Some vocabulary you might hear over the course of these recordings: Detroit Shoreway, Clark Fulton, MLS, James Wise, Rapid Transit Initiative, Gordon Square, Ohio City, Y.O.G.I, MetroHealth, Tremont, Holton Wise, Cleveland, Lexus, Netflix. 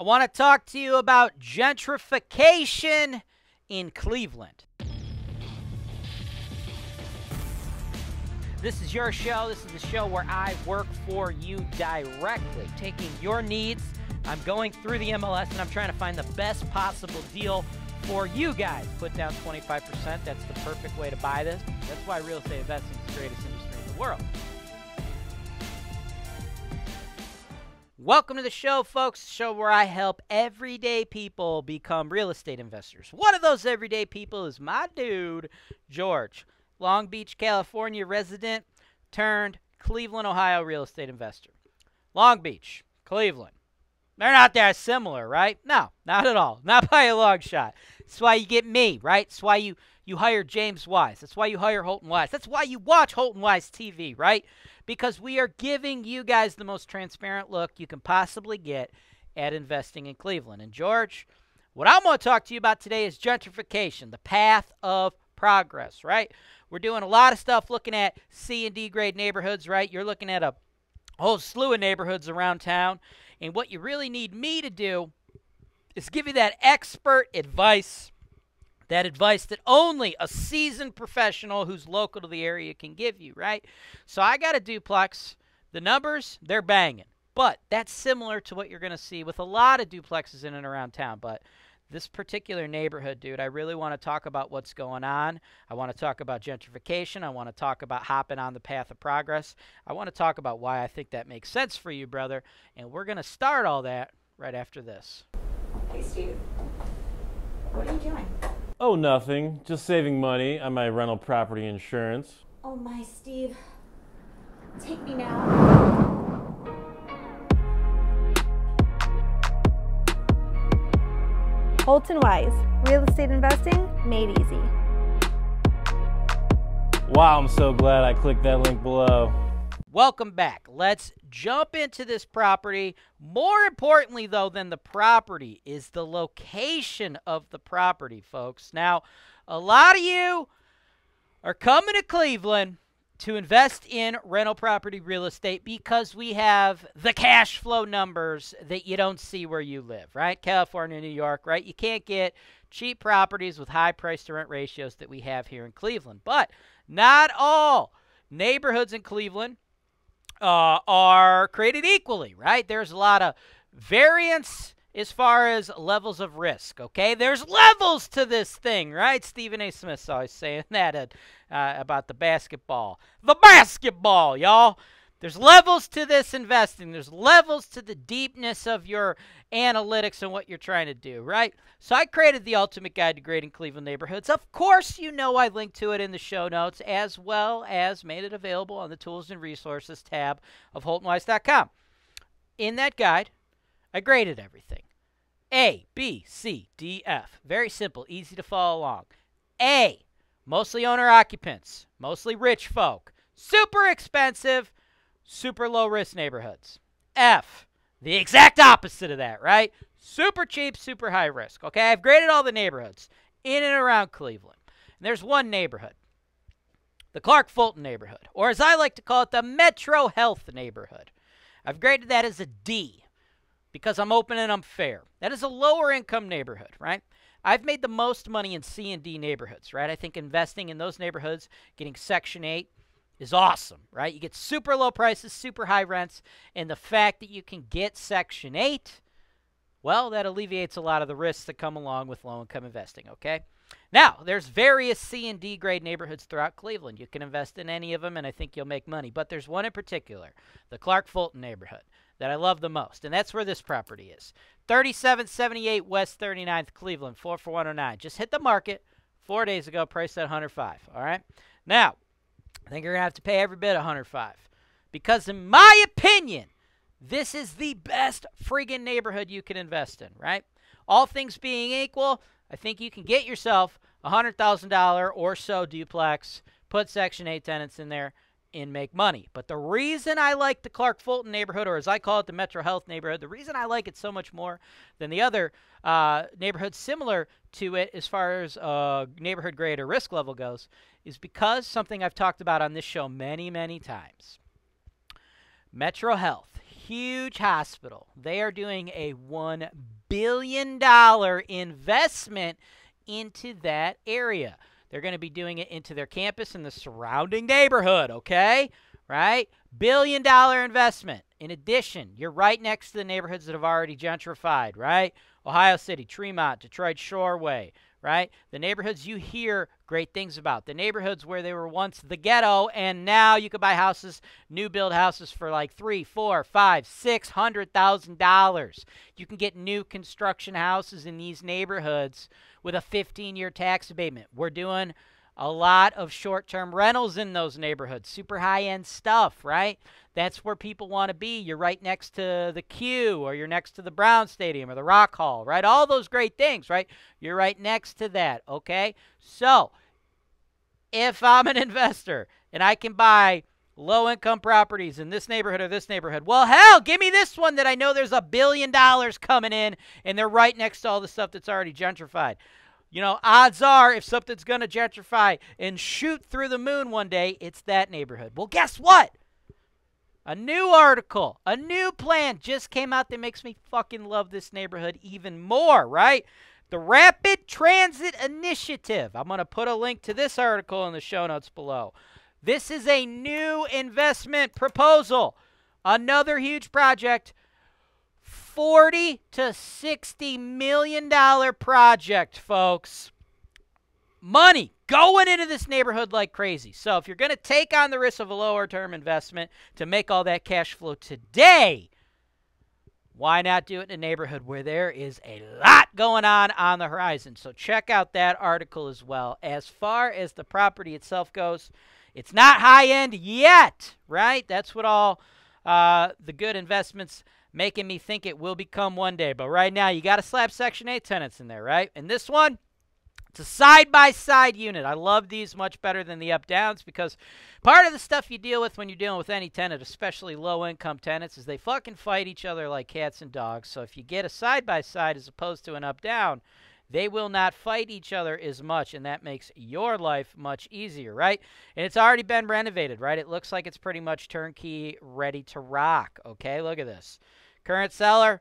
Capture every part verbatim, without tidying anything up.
I want to talk to you about gentrification in Cleveland. This is your show. This is the show where I work for you directly, taking your needs. I'm going through the M L S, and I'm trying to find the best possible deal for you guys. Put down twenty-five percent. That's the perfect way to buy this. That's why real estate investing is the greatest industry in the world. Welcome to the show, folks, the show where I help everyday people become real estate investors. One of those everyday people is my dude, George. Long Beach, California resident turned Cleveland, Ohio real estate investor. Long Beach, Cleveland. They're not that similar, right? No, not at all. Not by a long shot. That's why you get me, right? That's why you, you hire James Wise. That's why you hire Holton Wise. That's why you watch Holton Wise T V, right? Because we are giving you guys the most transparent look you can possibly get at investing in Cleveland. And, George, what I'm going to talk to you about today is gentrification, the path of progress, right? We're doing a lot of stuff looking at C and D grade neighborhoods, right? You're looking at a whole slew of neighborhoods around town, and what you really need me to do is give you that expert advice, that advice that only a seasoned professional who's local to the area can give you, right? So I got a duplex. The numbers, they're banging, but that's similar to what you're going to see with a lot of duplexes in and around town, but this particular neighborhood, dude, I really want to talk about what's going on. I want to talk about gentrification. I want to talk about hopping on the path of progress. I want to talk about why I think that makes sense for you, brother. And we're going to start all that right after this. Hey, Steve. What are you doing? Oh, nothing. Just saving money on my rental property insurance. Oh, my Steve. Take me now. Holton Wise, real estate investing made easy. Wow, I'm so glad I clicked that link below. Welcome back. Let's jump into this property. More importantly, though, than the property is the location of the property, folks. Now, a lot of you are coming to Cleveland to invest in rental property real estate because we have the cash flow numbers that you don't see where you live, right? California, New York, right? You can't get cheap properties with high price to rent ratios that we have here in Cleveland. But not all neighborhoods in Cleveland uh, are created equally, right? There's a lot of variance as far as levels of risk, okay? There's levels to this thing, right? Stephen A. Smith's always saying that at, uh, about the basketball. The basketball, y'all! There's levels to this investing. There's levels to the deepness of your analytics and what you're trying to do, right? So I created the Ultimate Guide to Grading Cleveland Neighborhoods. Of course, you know I linked to it in the show notes, as well as made it available on the Tools and Resources tab of Holton Wise dot com. In that guide, I graded everything. A, B, C, D, F. Very simple, easy to follow along. A, mostly owner-occupants, mostly rich folk, super expensive, super low-risk neighborhoods. F, the exact opposite of that, right? Super cheap, super high risk, okay? I've graded all the neighborhoods in and around Cleveland. And there's one neighborhood, the Clark Fulton neighborhood, or as I like to call it, the MetroHealth neighborhood. I've graded that as a D, because I'm open and I'm fair. That is a lower income neighborhood, right? I've made the most money in C and D neighborhoods, right? I think investing in those neighborhoods, getting Section eight is awesome, right? You get super low prices, super high rents, and the fact that you can get Section eight, well, that alleviates a lot of the risks that come along with low income investing, okay? Now, there's various C and D grade neighborhoods throughout Cleveland. You can invest in any of them, and I think you'll make money. But there's one in particular, the Clark Fulton neighborhood, that I love the most, and that's where this property is. thirty-seven seventy-eight West thirty-ninth, Cleveland, four four one oh nine. Just hit the market four days ago, priced at one hundred five dollars, all right? Now, I think you're going to have to pay every bit of one hundred five dollars because, in my opinion, this is the best friggin' neighborhood you can invest in, right? All things being equal, I think you can get yourself a one hundred thousand dollar or so duplex, put Section eight tenants in there, and make money. But the reason I like the Clark Fulton neighborhood, or as I call it, the MetroHealth neighborhood, the reason I like it so much more than the other uh, neighborhoods similar to it as far as uh, neighborhood grade or risk level goes is because something I've talked about on this show many, many times. MetroHealth, huge hospital. They are doing a one billion dollar investment into that area. They're going to be doing it into their campus and the surrounding neighborhood, okay? Right? billion dollar investment. In addition, you're right next to the neighborhoods that have already gentrified, right? Ohio City, Tremont, Detroit Shoreway, right? The neighborhoods you hear great things about. The neighborhoods where they were once the ghetto, and now you could buy houses, new build houses for like three, four, five, six hundred thousand dollars. You can get new construction houses in these neighborhoods with a fifteen year tax abatement. We're doing a lot of short-term rentals in those neighborhoods, super high-end stuff, right? That's where people want to be. You're right next to the Q, or you're next to the Brown Stadium or the Rock Hall, right? All those great things, right? You're right next to that, okay? So if I'm an investor and I can buy low-income properties in this neighborhood or this neighborhood, well, hell, give me this one that I know there's a billion dollars coming in, and they're right next to all the stuff that's already gentrified. You know, odds are if something's going to gentrify and shoot through the moon one day, it's that neighborhood. Well, guess what? A new article, a new plan just came out that makes me fucking love this neighborhood even more, right? The Rapid Transit Initiative. I'm going to put a link to this article in the show notes below. This is a new investment proposal, another huge project. forty to sixty million dollar project, folks. Money going into this neighborhood like crazy. So if you're going to take on the risk of a lower term investment to make all that cash flow today, why not do it in a neighborhood where there is a lot going on on the horizon? So check out that article as well. As far as the property itself goes, it's not high end yet, right? That's what all uh, the good investments making me think it will become one day. But right now, you got to slap Section eight tenants in there, right? And this one, it's a side-by-side unit. I love these much better than the up-downs because part of the stuff you deal with when you're dealing with any tenant, especially low-income tenants, is they fucking fight each other like cats and dogs. So if you get a side-by-side as opposed to an up-down, they will not fight each other as much, and that makes your life much easier, right? And it's already been renovated, right? It looks like it's pretty much turnkey, ready to rock, okay? Look at this. Current seller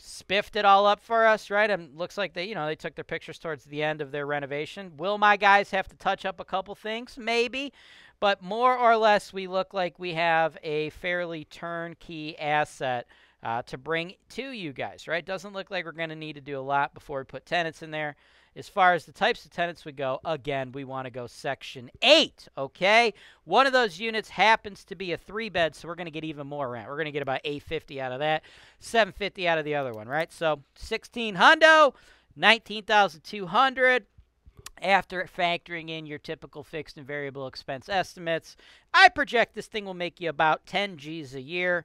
spiffed it all up for us, right? And looks like they, you know, they took their pictures towards the end of their renovation. Will my guys have to touch up a couple things? Maybe. But more or less, we look like we have a fairly turnkey asset Uh, to bring to you guys, right? Doesn't look like we're going to need to do a lot before we put tenants in there. As far as the types of tenants we go, again, we want to go Section eight, okay? One of those units happens to be a three-bed, so we're going to get even more rent. We're going to get about eight hundred fifty dollars out of that, seven hundred fifty dollars out of the other one, right? So sixteen hundo, nineteen thousand two hundred dollars. After factoring in your typical fixed and variable expense estimates, I project this thing will make you about ten G's a year.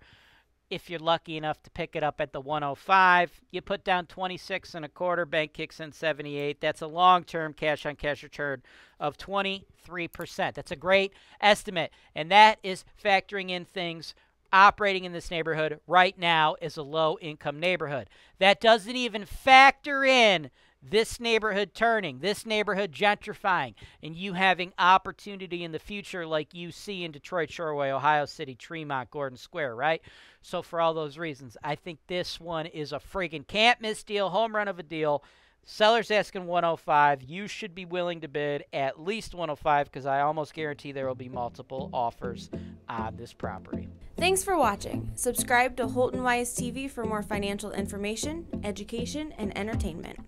If you're lucky enough to pick it up at the one oh five, you put down twenty-six and a quarter, bank kicks in seventy-eight. That's a long-term cash-on-cash return of twenty-three percent. That's a great estimate, and that is factoring in things operating in this neighborhood right now as a low-income neighborhood. That doesn't even factor in this neighborhood turning, this neighborhood gentrifying, and you having opportunity in the future like you see in Detroit Shoreway, Ohio City, Tremont, Gordon Square, right? So for all those reasons, I think this one is a friggin' can't-miss deal, home run of a deal. Seller's asking one oh five. You should be willing to bid at least one oh five because I almost guarantee there will be multiple offers on this property. Thanks for watching. Subscribe to Holton Wise T V for more financial information, education, and entertainment.